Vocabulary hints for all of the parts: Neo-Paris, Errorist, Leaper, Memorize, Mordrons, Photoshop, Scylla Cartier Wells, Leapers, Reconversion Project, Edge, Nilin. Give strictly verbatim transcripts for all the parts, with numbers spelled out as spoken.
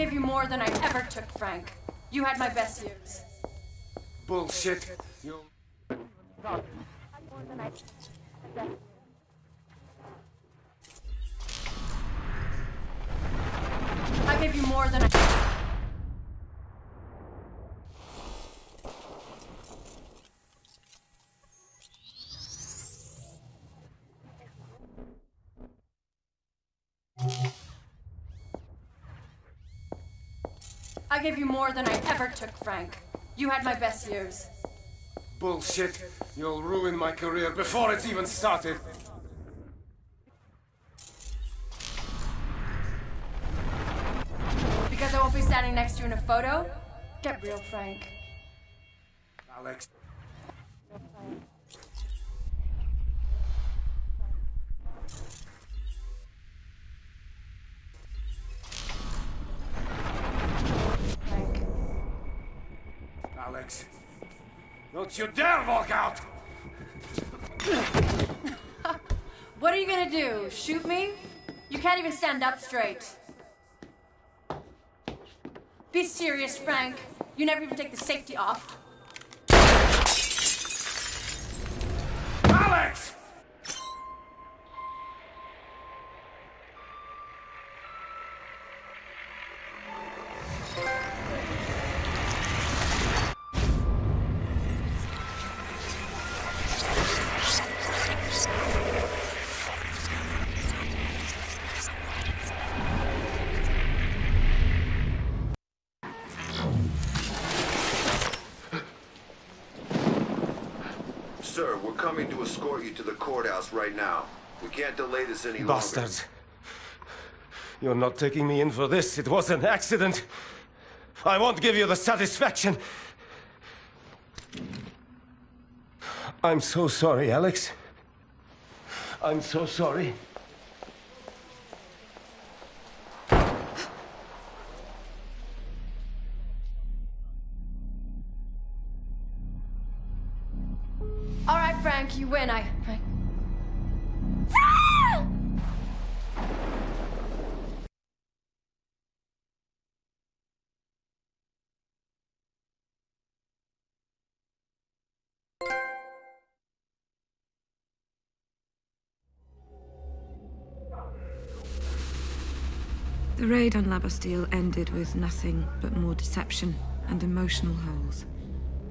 give you more than I ever took, Frank. You had my best years. Bullshit. You'll... I gave you more than I... I gave you more than I ever took, Frank. You had my best years. Bullshit. You'll ruin my career before it's even started. Because I won't be standing next to you in a photo? Get real, Frank. Alex. Alex, don't you dare walk out! What are you gonna do? Shoot me? You can't even stand up straight. Be serious, Frank. You never even take the safety off. Alex! Escort you to the courthouse right now. We can't delay this any longer. Bastards. You're not taking me in for this. It was an accident. I won't give you the satisfaction. I'm so sorry, Alex. I'm so sorry. Frank, you win. I... Frank. Ah! The raid on La Bastille ended with nothing but more deception and emotional holes.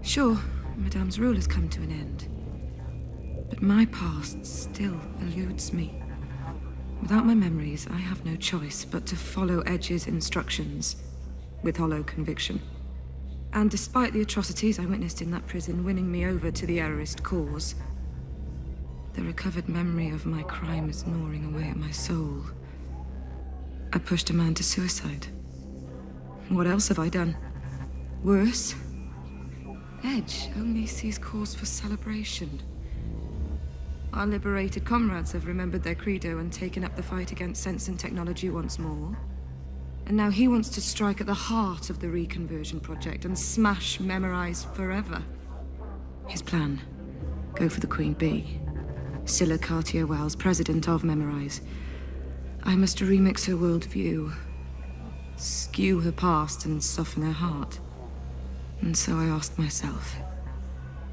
Sure, Madame's rule has come to an end. But my past still eludes me. Without my memories, I have no choice but to follow Edge's instructions with hollow conviction. And despite the atrocities I witnessed in that prison winning me over to the Errorist cause, the recovered memory of my crime is gnawing away at my soul. I pushed a man to suicide. What else have I done? Worse? Edge only sees cause for celebration. Our liberated comrades have remembered their credo and taken up the fight against sense and technology once more. And now he wants to strike at the heart of the Reconversion Project and smash Memorize forever. His plan: go for the Queen Bee, Scylla Cartier Wells, president of Memorize. I must remix her worldview, skew her past and soften her heart. And so I asked myself,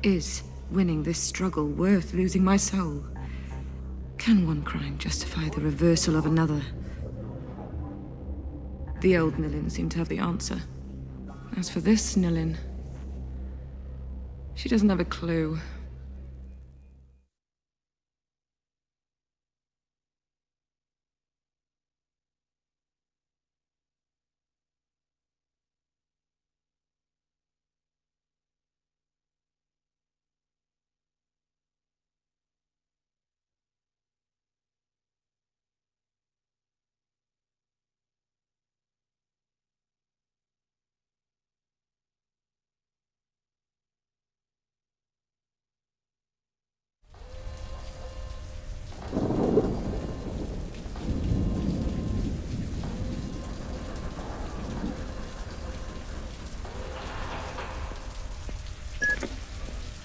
is winning this struggle worth losing my soul? Can one crime justify the reversal of another? The old Nilin seemed to have the answer. As for this Nilin, she doesn't have a clue.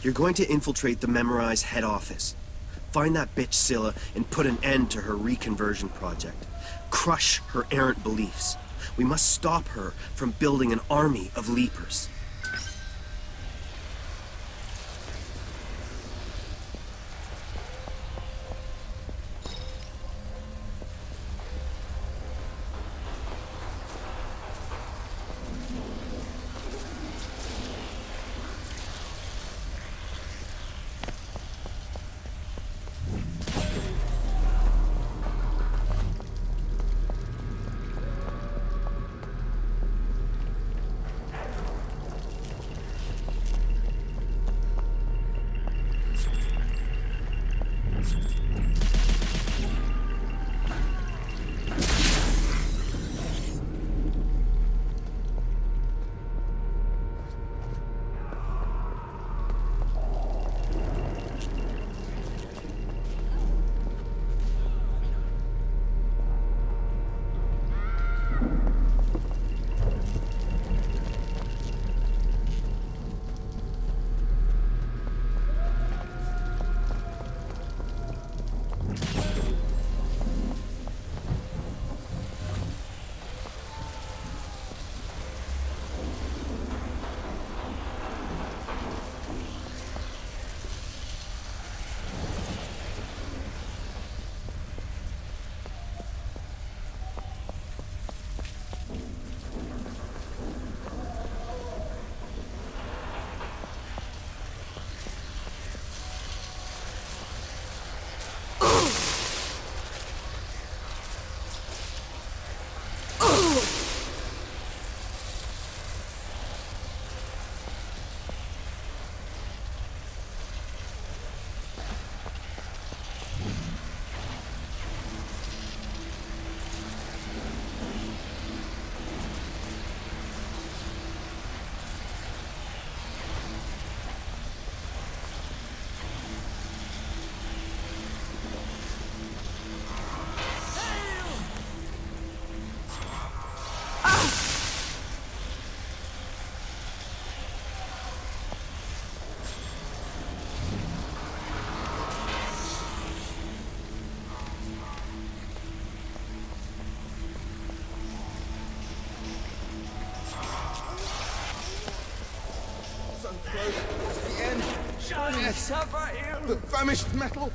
You're going to infiltrate the Memorize head office. Find that bitch Scylla and put an end to her reconversion project. Crush her errant beliefs. We must stop her from building an army of Leapers. The famished metal!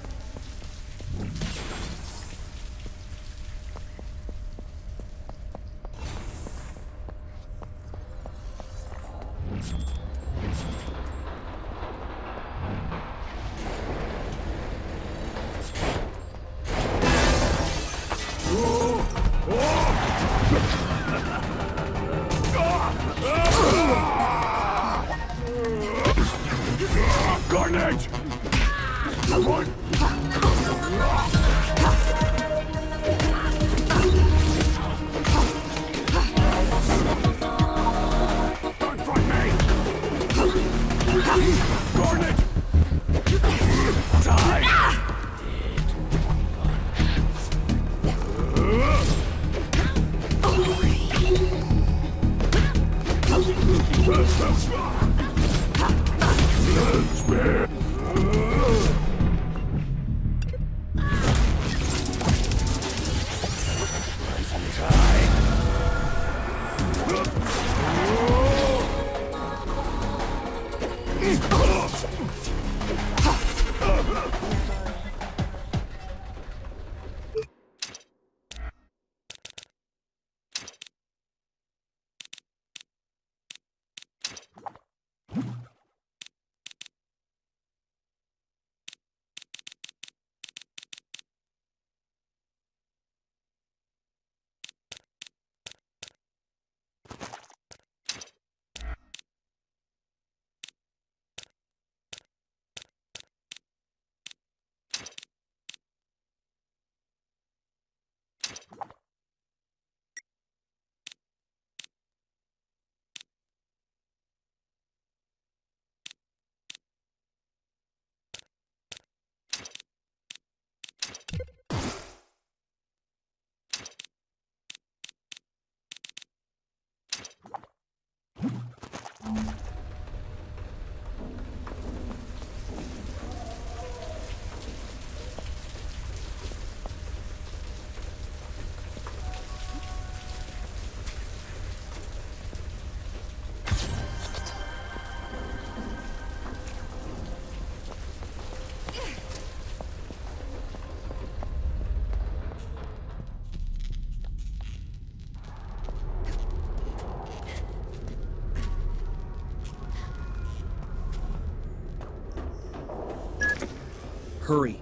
Hurry.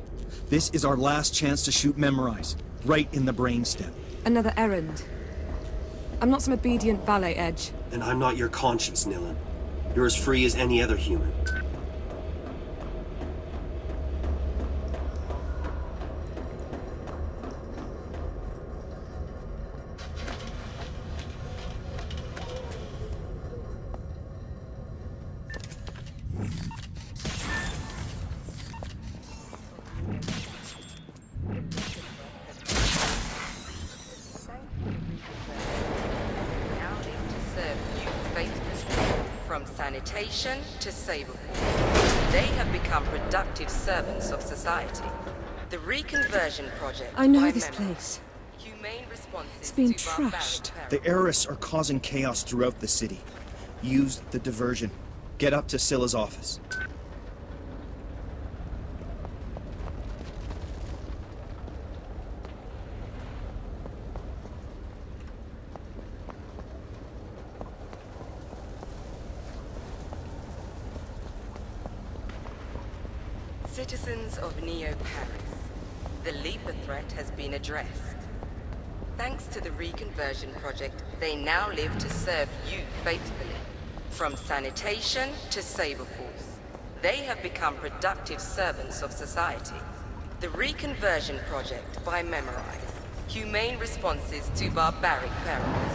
This is our last chance to shoot Memorize, right in the brainstem. Another errand. I'm not some obedient valet, Edge. And I'm not your conscience, Nilin. You're as free as any other human. To save them. They have become productive servants of society. The Reconversion Project. I know this place. Humane responses. It's been trashed. The Errorists are causing chaos throughout the city. Use the diversion. Get up to Scylla's office. Citizens of Neo-Paris, the Leaper threat has been addressed. Thanks to the Reconversion Project, they now live to serve you faithfully. From sanitation to saber force, they have become productive servants of society. The Reconversion Project by Memorize. Humane responses to barbaric perils.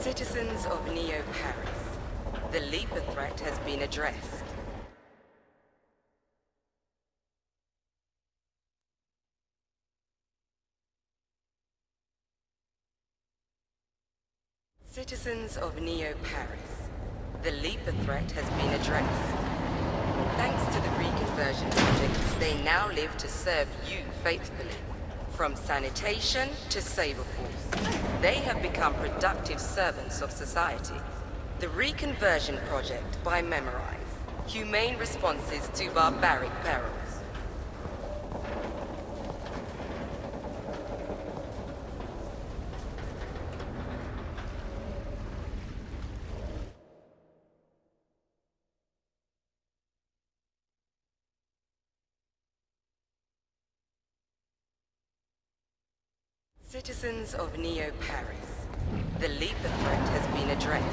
Citizens of Neo-Paris, the Leaper threat has been addressed. Citizens of Neo-Paris, the Leaper threat has been addressed. Thanks to the Reconversion Project, they now live to serve you faithfully. From sanitation to saber force, they have become productive servants of society. The Reconversion Project by Memorize. Humane responses to barbaric perils. Citizens of Neo-Paris, the Leaper threat has been addressed.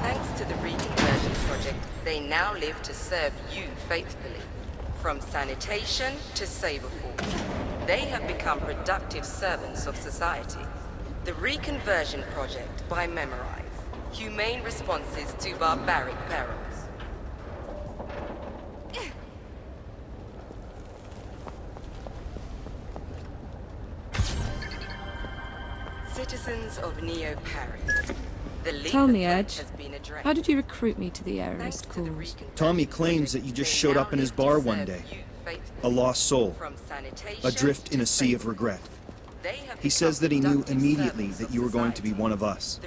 Thanks to the Reconversion Project, they now live to serve you faithfully. From sanitation to saber force, they have become productive servants of society. The Reconversion Project by Memorize. Humane responses to barbaric perils. Citizens of Neo-Paris. Tell me, Edge, how did you recruit me to the Errorist cause? Tommy claims that you just showed up in his bar one day. A lost soul. Adrift in a sea of regret. He says that he knew immediately that you were going to be one of us.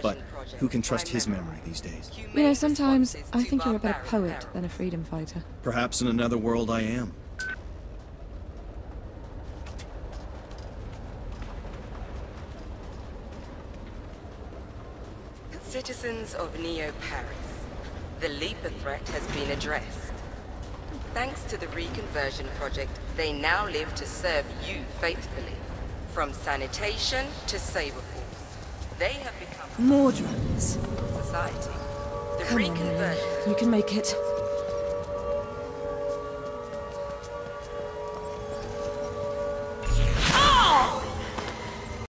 But who can trust his memory these days? You know, sometimes I think you're a better poet than a freedom fighter. Perhaps in another world I am. Citizens of Neo-Paris, the Leaper threat has been addressed. Thanks to the Reconversion Project, they now live to serve you faithfully. From sanitation to saber force, they have become... Mordrons. ...society. The Reconversion... You can make it.